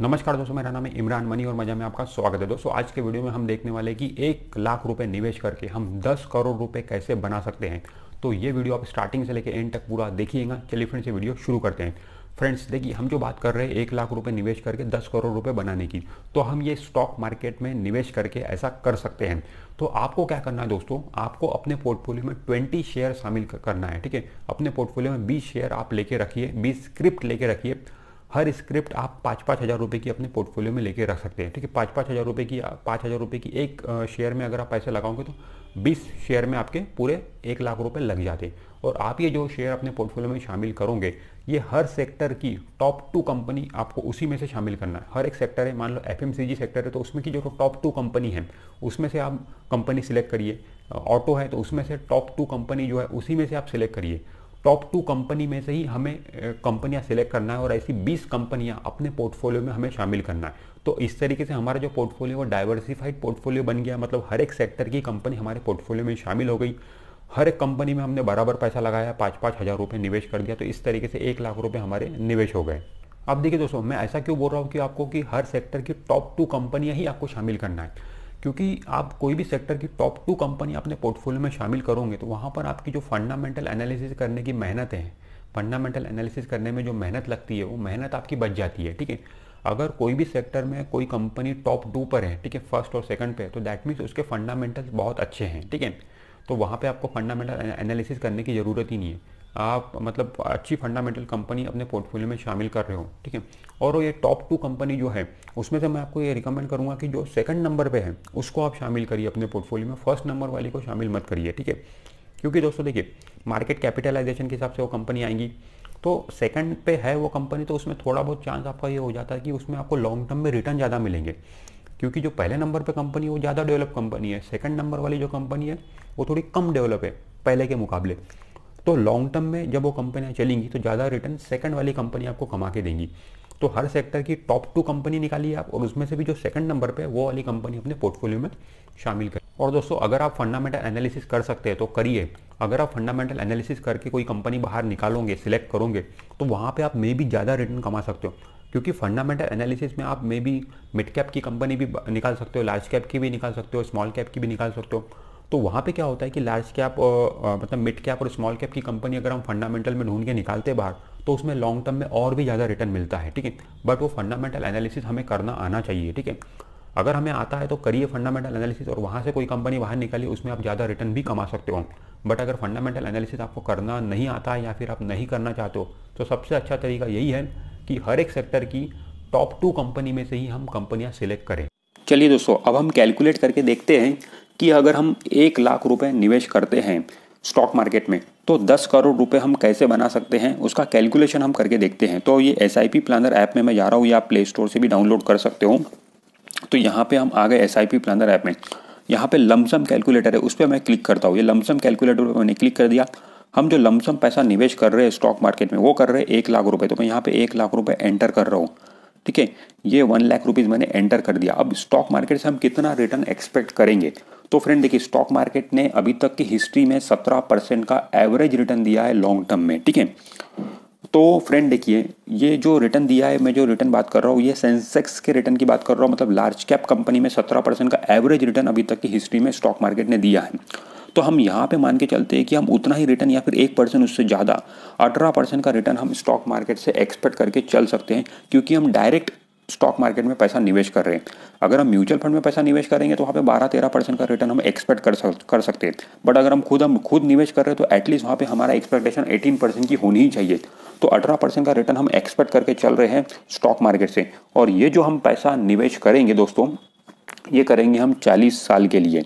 नमस्कार दोस्तों, मेरा नाम है इमरान मनी और मजा में आपका स्वागत है। दोस्तों आज के वीडियो में हम देखने वाले कि 1 लाख रुपए निवेश करके हम 10 करोड़ रुपए कैसे बना सकते हैं। तो ये वीडियो आप स्टार्टिंग से लेकर एंड तक पूरा देखिएगा। चलिए फ्रेंड्स, ये वीडियो शुरू करते हैं। फ्रेंड्स देखिए, हम जो बात कर रहे हैं 1 लाख रुपए निवेश करके 10 करोड़ रुपए बनाने की, तो हम ये स्टॉक मार्केट में निवेश करके ऐसा कर सकते हैं। तो आपको क्या करना है दोस्तों, आपको अपने पोर्टफोलियो में 20 शेयर शामिल करना है। ठीक है, अपने पोर्टफोलियो में 20 शेयर आप लेके रखिए, 20 स्क्रिप्ट लेके रखिए। हर स्क्रिप्ट आप 5-5 हज़ार रुपये की अपने पोर्टफोलियो में लेके रख सकते हैं। ठीक है, 5-5 हज़ार रुपये की 5 हज़ार रुपये की एक शेयर में अगर आप पैसे लगाओगे तो 20 शेयर में आपके पूरे 1 लाख रुपये लग जाते हैं। और आप ये जो शेयर अपने पोर्टफोलियो में शामिल करोगे, ये हर सेक्टर की टॉप 2 कंपनी आपको उसी में से शामिल करना है। हर एक सेक्टर है, मान लो एफएमसीजी सेक्टर है तो उसमें की जो टॉप 2 कंपनी है उसमें से आप कंपनी सिलेक्ट करिए। ऑटो है तो उसमें से टॉप 2 कंपनी जो है उसी में से आप सिलेक्ट करिए। टॉप 2 कंपनी में से ही हमें कंपनियां सिलेक्ट करना है और ऐसी 20 कंपनियां अपने पोर्टफोलियो में हमें शामिल करना है। तो इस तरीके से हमारा जो पोर्टफोलियो वो डाइवर्सिफाइड पोर्टफोलियो बन गया, मतलब हर एक सेक्टर की कंपनी हमारे पोर्टफोलियो में शामिल हो गई। हर एक कंपनी में हमने बराबर पैसा लगाया, 5-5 हज़ार रुपये निवेश कर दिया। तो इस तरीके से 1 लाख रुपये हमारे निवेश हो गए। अब देखिए दोस्तों, मैं ऐसा क्यों बोल रहा हूँ कि आपको कि हर सेक्टर की टॉप 2 कंपनियाँ ही आपको शामिल करना है, क्योंकि आप कोई भी सेक्टर की टॉप 2 कंपनी अपने पोर्टफोलियो में शामिल करोगे तो वहाँ पर आपकी जो फंडामेंटल एनालिसिस करने की मेहनत है, फंडामेंटल एनालिसिस करने में जो मेहनत लगती है वो मेहनत आपकी बच जाती है। ठीक है, अगर कोई भी सेक्टर में कोई कंपनी टॉप 2 पर है, ठीक है, 1st और 2nd पे, तो दैट मीन्स उसके फंडामेंटल्स बहुत अच्छे हैं। ठीक है, तो वहाँ पर आपको फंडामेंटल एनालिसिस करने की ज़रूरत ही नहीं है। आप मतलब अच्छी फंडामेंटल कंपनी अपने पोर्टफोलियो में शामिल कर रहे हो। ठीक है, और ये टॉप 2 कंपनी जो है उसमें से मैं आपको ये रिकमेंड करूँगा कि जो 2nd नंबर पे है उसको आप शामिल करिए अपने पोर्टफोलियो में, 1st नंबर वाली को शामिल मत करिए। ठीक है, क्योंकि दोस्तों देखिए, मार्केट कैपिटलाइजेशन के हिसाब से वो कंपनी आएंगी, तो 2nd पे है वो कंपनी, तो उसमें थोड़ा बहुत चांस आपका ये हो जाता है कि उसमें आपको लॉन्ग टर्म में रिटर्न ज़्यादा मिलेंगे, क्योंकि जो पहले नंबर पे कंपनी है वो ज़्यादा डेवलप कंपनी है। 2nd नंबर वाली जो कंपनी है वो थोड़ी कम डेवलप है पहले के मुकाबले, तो लॉन्ग टर्म में जब वो कंपनियाँ चलेंगी तो ज़्यादा रिटर्न 2nd वाली कंपनी आपको कमा के देंगी। तो हर सेक्टर की टॉप 2 कंपनी निकालिए आप, और उसमें से भी जो 2nd नंबर पे वो वाली कंपनी अपने पोर्टफोलियो में शामिल करें। और दोस्तों अगर आप फंडामेंटल एनालिसिस कर सकते हैं तो करिए। अगर आप फंडामेंटल एनालिसिस करके कोई कंपनी बाहर निकालोगे, सिलेक्ट करोगे, तो वहाँ पर आप मे भी ज़्यादा रिटर्न कमा सकते हो, क्योंकि फंडामेंटल एनालिसिस में आप मे भी मिड कैप की कंपनी भी निकाल सकते हो, लार्ज कैप की भी निकाल सकते हो, स्मॉल कैप की भी निकाल सकते हो। तो वहाँ पे क्या होता है कि लार्ज कैप मतलब मिड कैप और स्मॉल कैप की कंपनी अगर हम फंडामेंटल में ढूंढ के निकालते बाहर, तो उसमें लॉन्ग टर्म में और भी ज़्यादा रिटर्न मिलता है। ठीक है, बट वो फंडामेंटल एनालिसिस हमें करना आना चाहिए। ठीक है, अगर हमें आता है तो करिए फंडामेंटल एनालिसिस, और वहाँ से कोई कंपनी बाहर निकालिए, उसमें आप ज़्यादा रिटर्न भी कमा सकते हो। बट अगर फंडामेंटल एनालिसिस आपको करना नहीं आता है या फिर आप नहीं करना चाहते हो, तो सबसे अच्छा तरीका यही है कि हर एक सेक्टर की टॉप 2 कंपनी में से ही हम कंपनियाँ सिलेक्ट करें। चलिए दोस्तों, अब हम कैलकुलेट करके देखते हैं कि अगर हम 1 लाख रुपए निवेश करते हैं स्टॉक मार्केट में तो 10 करोड़ रुपए हम कैसे बना सकते हैं, उसका कैलकुलेशन हम करके देखते हैं। तो ये एसआईपी प्लानर ऐप में मैं जा रहा हूँ, या आप प्ले स्टोर से भी डाउनलोड कर सकते हो। तो यहाँ पे हम आ गए एसआईपी प्लानर ऐप में। यहाँ पे लमसम कैलकुलेटर है, उस पर मैं क्लिक करता हूँ। ये लमसम कैलकुलेटर पर मैंने क्लिक कर दिया। हम जो लमसम पैसा निवेश कर रहे हैं स्टॉक मार्केट में वो कर रहे हैं 1 लाख रुपये। तो मैं यहाँ पर 1 लाख रुपये एंटर कर रहा हूँ। ठीक है, ये 1 लाख रुपीज़ मैंने एंटर कर दिया। अब स्टॉक मार्केट से हम कितना रिटर्न एक्सपेक्ट करेंगे, तो फ्रेंड देखिए, स्टॉक मार्केट ने अभी तक की हिस्ट्री में 17% का एवरेज रिटर्न दिया है लॉन्ग टर्म में। ठीक है, तो फ्रेंड देखिए, ये जो रिटर्न दिया है, मैं जो रिटर्न बात कर रहा हूँ, ये सेंसेक्स के रिटर्न की बात कर रहा हूँ, मतलब लार्ज कैप कंपनी में 17% का एवरेज रिटर्न अभी तक की हिस्ट्री में स्टॉक मार्केट ने दिया है। तो हम यहाँ पे मान के चलते हैं कि हम उतना ही रिटर्न या फिर 1% उससे ज़्यादा 18% का रिटर्न हम स्टॉक मार्केट से एक्सपेक्ट करके चल सकते हैं, क्योंकि हम डायरेक्ट स्टॉक मार्केट में पैसा निवेश कर रहे हैं। अगर हम म्यूचुअल फंड में पैसा निवेश करेंगे तो वहाँ पे 12-13% का रिटर्न हम एक्सपेक्ट कर सकते हैं। बट अगर हम खुद निवेश कर रहे हैं तो एटलीस्ट वहाँ पे हमारा एक्सपेक्टेशन 18% की होनी ही चाहिए। तो 18% का रिटर्न हम एक्सपेक्ट करके चल रहे हैं स्टॉक मार्केट से। और ये जो हम पैसा निवेश करेंगे दोस्तों, ये करेंगे हम 40 साल के लिए,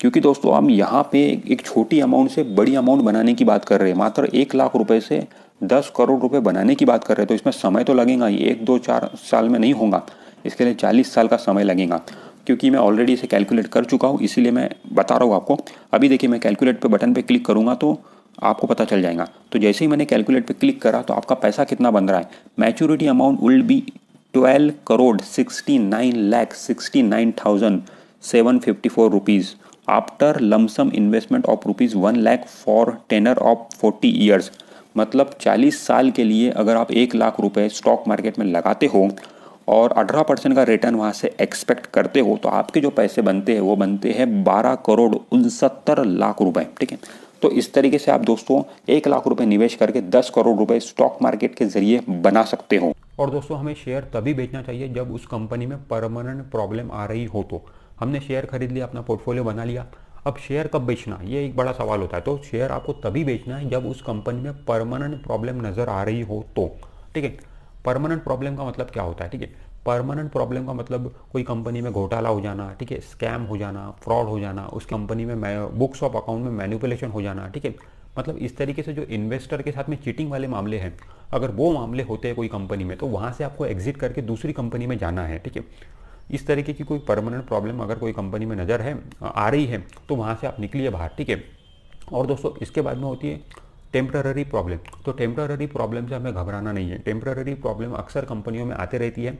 क्योंकि दोस्तों हम यहाँ पे एक छोटी अमाउंट से बड़ी अमाउंट बनाने की बात कर रहे हैं। मात्र 1 लाख रुपए से 10 करोड़ रुपए बनाने की बात कर रहे हैं, तो इसमें समय तो लगेगा ही, 1-2-4 साल में नहीं होगा। इसके लिए 40 साल का समय लगेगा। क्योंकि मैं ऑलरेडी इसे कैलकुलेट कर चुका हूँ, इसीलिए मैं बता रहा हूँ आपको। अभी देखिए, मैं कैलकुलेट पे बटन पे क्लिक करूँगा तो आपको पता चल जाएगा। तो जैसे ही मैंने कैलकुलेट पे क्लिक करा तो आपका पैसा कितना बन रहा है, maturity amount will be 12,69,69,754 rupees after lump sum investment of rupees 1 lakh for tenor of 40 years. मतलब 40 साल के लिए अगर आप 1 लाख रुपए स्टॉक मार्केट में लगाते हो और 18% का रिटर्न वहाँ से एक्सपेक्ट करते हो, तो आपके जो पैसे बनते हैं वो बनते हैं 12,69,00,000 रुपए। ठीक है, तो इस तरीके से आप दोस्तों 1,00,000 रुपए निवेश करके 10 करोड़ रुपए स्टॉक मार्केट के जरिए बना सकते हो। और दोस्तों हमें शेयर तभी बेचना चाहिए जब उस कंपनी में परमानेंट प्रॉब्लम आ रही हो। तो हमने शेयर खरीद लिया, अपना पोर्टफोलियो बना लिया, अब शेयर कब बेचना ये एक बड़ा सवाल होता है। तो शेयर आपको तभी बेचना है जब उस कंपनी में परमानेंट प्रॉब्लम नज़र आ रही हो तो। ठीक है, परमानेंट प्रॉब्लम का मतलब क्या होता है? ठीक है, परमानेंट प्रॉब्लम का मतलब कोई कंपनी में घोटाला हो जाना, ठीक है, स्कैम हो जाना, फ्रॉड हो जाना, उस कंपनी में बुक्स ऑफ अकाउंट में मैनिपुलेशन हो जाना। ठीक है, मतलब इस तरीके से जो इन्वेस्टर के साथ में चीटिंग वाले मामले हैं, अगर वो मामले होते हैं कोई कंपनी में, तो वहाँ से आपको एग्जिट करके दूसरी कंपनी में जाना है। ठीक है, इस तरीके की कोई परमानेंट प्रॉब्लम अगर कोई कंपनी में नज़र है आ रही है तो वहाँ से आप निकलिए बाहर। ठीक है, और दोस्तों इसके बाद में होती है टेम्पररी प्रॉब्लम। तो टेम्पररी प्रॉब्लम से हमें घबराना नहीं है। टेम्पररी प्रॉब्लम अक्सर कंपनियों में आते रहती है,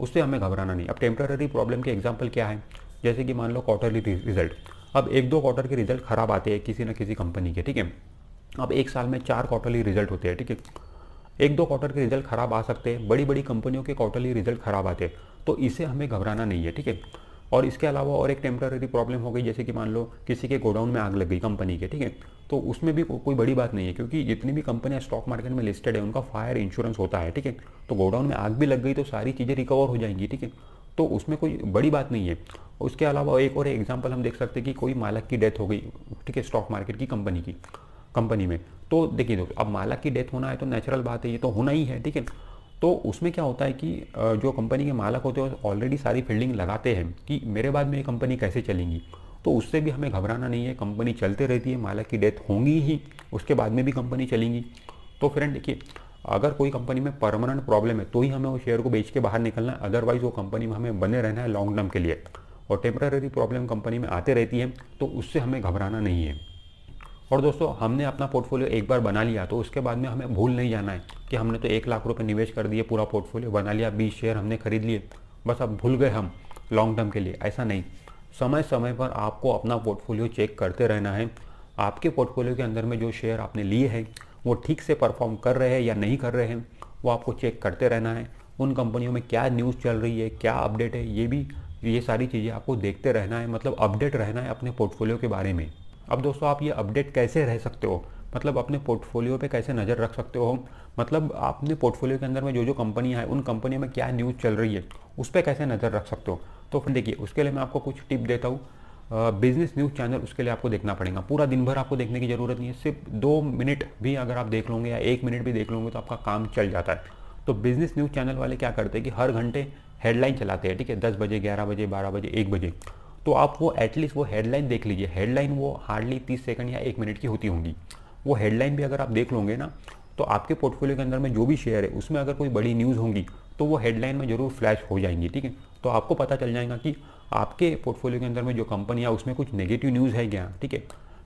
उससे हमें घबराना नहीं। अब टेम्पररी प्रॉब्लम के एग्जांपल क्या है? जैसे कि मान लो क्वार्टरली रिजल्ट, अब 1-2 क्वार्टर के रिजल्ट खराब आते हैं किसी न किसी कंपनी के। ठीक है, अब एक साल में 4 क्वार्टरली रिजल्ट होते हैं। ठीक है, 1-2 क्वार्टर के रिजल्ट खराब आ सकते हैं, बड़ी बड़ी कंपनियों के क्वार्टरली रिजल्ट खराब आते हैं, तो इससे हमें घबराना नहीं है। ठीक है, और इसके अलावा और एक टेम्पररी प्रॉब्लम हो गई, जैसे कि मान लो किसी के गोडाउन में आग लग गई कंपनी के। ठीक है, तो उसमें भी कोई बड़ी बात नहीं है, क्योंकि जितनी भी कंपनियां स्टॉक मार्केट में लिस्टेड है उनका फायर इंश्योरेंस होता है। ठीक है, तो गोडाउन में आग भी लग गई तो सारी चीज़ें रिकवर हो जाएंगी। ठीक है, तो उसमें कोई बड़ी बात नहीं है। उसके अलावा एक और एग्जाम्पल हम देख सकते हैं कि कोई मालक की डेथ हो गई। ठीक है, स्टॉक मार्केट की कंपनी में, तो देखिए दोस्तों, अब मालक की डेथ होना है तो नेचुरल बात है, ये तो होना ही है। ठीक है, तो उसमें क्या होता है कि जो कंपनी के मालक होते हैं ऑलरेडी सारी फील्डिंग लगाते हैं कि मेरे बाद में ये कंपनी कैसे चलेंगी, तो उससे भी हमें घबराना नहीं है। कंपनी चलते रहती है, मालक की डेथ होंगी ही, उसके बाद में भी कंपनी चलेंगी। तो फ्रेंड देखिए, अगर कोई कंपनी में परमानेंट प्रॉब्लम है तो ही हमें वो शेयर को बेच के बाहर निकलना है, अदरवाइज़ वो कंपनी में हमें बने रहना है लॉन्ग टर्म के लिए। और टेम्पररी प्रॉब्लम कंपनी में आते रहती है, तो उससे हमें घबराना नहीं है। और दोस्तों हमने अपना पोर्टफोलियो एक बार बना लिया तो उसके बाद में हमें भूल नहीं जाना है कि हमने तो 1,00,000 रुपए निवेश कर दिए, पूरा पोर्टफोलियो बना लिया, 20 शेयर हमने खरीद लिए, बस अब भूल गए हम लॉन्ग टर्म के लिए। ऐसा नहीं, समय समय पर आपको अपना पोर्टफोलियो चेक करते रहना है। आपके पोर्टफोलियो के अंदर में जो शेयर आपने लिए हैं वो ठीक से परफॉर्म कर रहे हैं या नहीं कर रहे हैं, वो आपको चेक करते रहना है। उन कंपनियों में क्या न्यूज़ चल रही है, क्या अपडेट है, ये सारी चीज़ें आपको देखते रहना है, मतलब अपडेट रहना है अपने पोर्टफोलियो के बारे में। अब दोस्तों आप ये अपडेट कैसे रह सकते हो, मतलब अपने पोर्टफोलियो पे कैसे नज़र रख सकते हो, मतलब आपने पोर्टफोलियो के अंदर में जो कंपनियां हैं उन कंपनियों में क्या न्यूज़ चल रही है उस पर कैसे नज़र रख सकते हो। तो फिर देखिए, उसके लिए मैं आपको कुछ टिप देता हूँ। बिज़नेस न्यूज़ चैनल, उसके लिए आपको देखना पड़ेगा। पूरा दिन भर आपको देखने की ज़रूरत नहीं है, सिर्फ 2 मिनट भी अगर आप देख लोगे या 1 मिनट भी देख लोगे तो आपका काम चल जाता है। तो बिज़नेस न्यूज़ चैनल वाले क्या करते हैं कि हर घंटे हेडलाइन चलाते हैं। ठीक है, 10 बजे, 11 बजे, 12 बजे, 1 बजे, तो आप वो एटलीस्ट वो हेडलाइन देख लीजिए। हेडलाइन वो हार्डली 30 सेकंड या 1 मिनट की होती होंगी। वो हेडलाइन भी अगर आप देख लोगे ना, तो आपके पोर्टफोलियो के अंदर में जो भी शेयर है उसमें अगर कोई बड़ी न्यूज़ होंगी तो वो हेडलाइन में ज़रूर फ्लैश हो जाएंगी। ठीक है, तो आपको पता चल जाएगा कि आपके पोर्टफोलियो के अंदर में जो कंपनी है उसमें कुछ नेगेटिव न्यूज़ है क्या। ठीक है,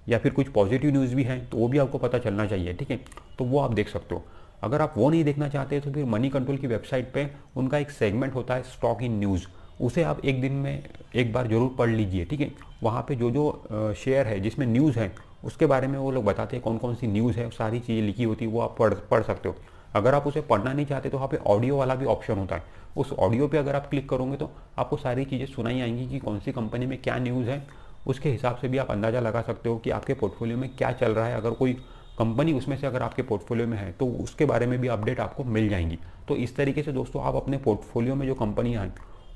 या फिर कुछ पॉजिटिव न्यूज़ भी है, तो वो भी आपको पता चलना चाहिए। ठीक है, तो वो आप देख सकते हो। अगर आप वो नहीं देखना चाहते तो फिर मनी कंट्रोल की वेबसाइट पर उनका एक सेगमेंट होता है स्टॉक इन न्यूज़, उसे आप एक दिन में एक बार ज़रूर पढ़ लीजिए। ठीक है, वहाँ पे जो जो शेयर है जिसमें न्यूज़ है उसके बारे में वो लोग बताते हैं, कौन कौन सी न्यूज़ है, सारी चीज़ें लिखी होती है, वो आप पढ़ सकते हो। अगर आप उसे पढ़ना नहीं चाहते तो वहाँ पे ऑडियो वाला भी ऑप्शन होता है, उस ऑडियो पे अगर आप क्लिक करोगे तो आपको सारी चीज़ें सुनाई आएंगी कि कौन सी कंपनी में क्या न्यूज़ है। उसके हिसाब से भी आप अंदाज़ा लगा सकते हो कि आपके पोर्टफोलियो में क्या चल रहा है। अगर कोई कंपनी उसमें से अगर आपके पोर्टफोलियो में है तो उसके बारे में भी अपडेट आपको मिल जाएंगी। तो इस तरीके से दोस्तों आप अपने पोर्टफोलियो में जो कंपनियाँ हैं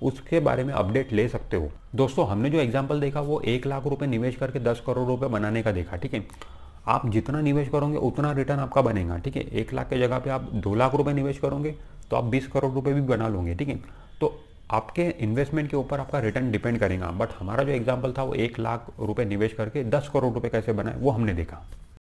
उसके बारे में अपडेट ले सकते हो। दोस्तों हमने जो एग्जाम्पल देखा वो 1,00,000 रुपए निवेश करके 10 करोड़ रुपए बनाने का देखा। ठीक है, आप जितना निवेश करोगे उतना रिटर्न आपका बनेगा। ठीक है, 1,00,000 के जगह पे आप 2,00,000 रुपए निवेश करोगे तो आप 20 करोड़ रुपए भी बना लोगे। ठीक है, तो आपके इन्वेस्टमेंट के ऊपर आपका रिटर्न डिपेंड करेगा। बट हमारा जो एग्जाम्पल था वो 1,00,000 रुपये निवेश करके 10 करोड़ रुपये कैसे बनाए वो हमने देखा।